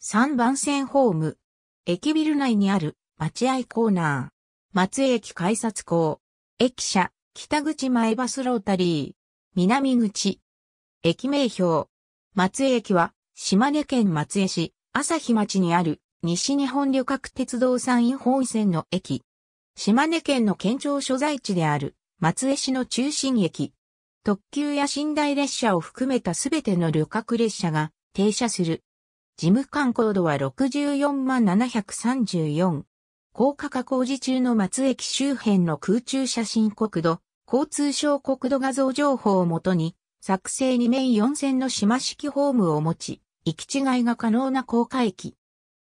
3番線ホーム。駅ビル内にある待合コーナー。松江駅改札口。駅舎、北口前バスロータリー。南口。駅名標。松江駅は、島根県松江市、朝日町にある、西日本旅客鉄道山陰本線の駅。島根県の県庁所在地である、松江市の中心駅。特急や寝台列車を含めたすべての旅客列車が停車する。事務官高度は64734。高架化工事中の松江駅周辺の空中写真国土、交通省国土画像情報をもとに、作成2面4線の島式ホームを持ち、行き違いが可能な高架駅。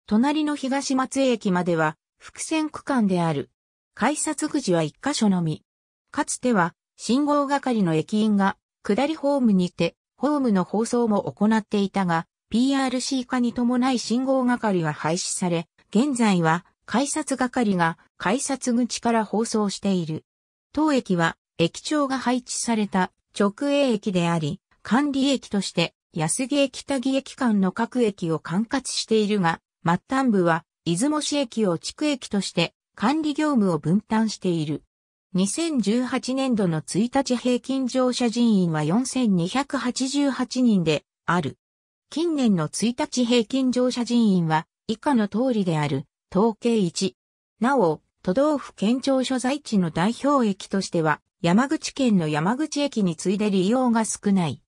隣の東松江駅までは、複線区間である。改札口は1カ所のみ。かつては、信号係の駅員が、下りホームにて、ホームの放送も行っていたが、PRC 化に伴い信号係は廃止され、現在は、改札係が改札口から放送している。当駅は、駅長が配置された直営駅であり、管理駅として、安来駅北木駅間の各駅を管轄しているが、末端部は、出雲市駅を地区駅として、管理業務を分担している。2018年度の1日平均乗車人員は4288人である。近年の1日平均乗車人員は以下の通りである、統計1。なお、都道府県庁所在地の代表駅としては、山口県の山口駅に次いで利用が少ない。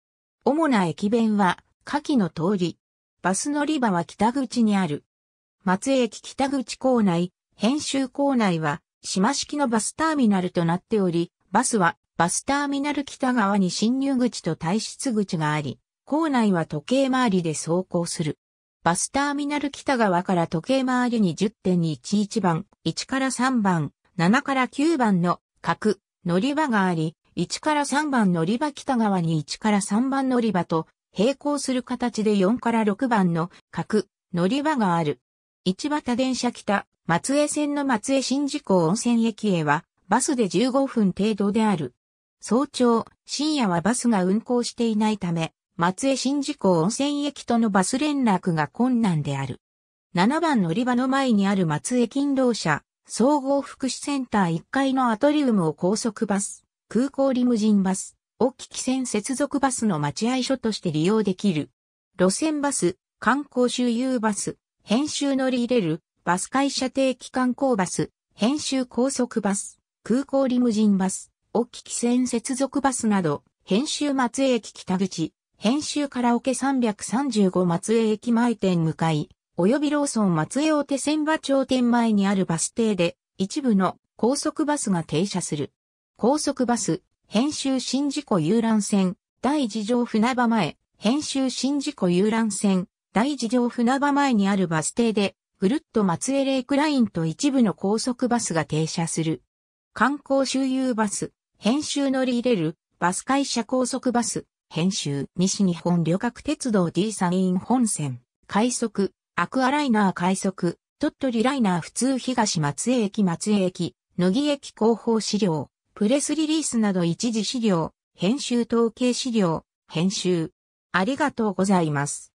主な駅弁は、下記の通り。バス乗り場は北口にある。松江駅北口構内。編集構内は、島式のバスターミナルとなっており、バスは、バスターミナル北側に進入口と退出口があり、構内は時計回りで走行する。バスターミナル北側から時計回りに 10.11 番、1から3番、7から9番の各乗り場があり、1から3番乗り場北側に1から3番乗り場と、並行する形で4から6番の各乗り場がある。一畑電車北。松江線の松江宍道湖温泉駅へはバスで15分程度である。早朝、深夜はバスが運行していないため、松江宍道湖温泉駅とのバス連絡が困難である。7番乗り場の前にある松江勤労者、総合福祉センター1階のアトリウムを高速バス、空港リムジンバス、を貴木線接続バスの待合所として利用できる。路線バス、観光周遊バス、編集乗り入れる。バス会社定期観光バス、編集高速バス、空港リムジンバス、を貴木線接続バスなど、編集松江駅北口、編集カラオケ335松江駅前店向かい、及びローソン松江大手千葉町店前にあるバス停で、一部の高速バスが停車する。高速バス、編集宍道湖遊覧船、第一条船場前、編集宍道湖遊覧船、第一条船場前にあるバス停で、ぐるっと松江レイクラインと一部の高速バスが停車する。観光周遊バス、編集乗り入れる、バス会社高速バス、編集西日本旅客鉄道 D 山陰本線、快速、アクアライナー快速、鳥取ライナー普通東松江駅松江駅、野木駅広報資料、プレスリリースなど一次資料、編集統計資料、編集。ありがとうございます。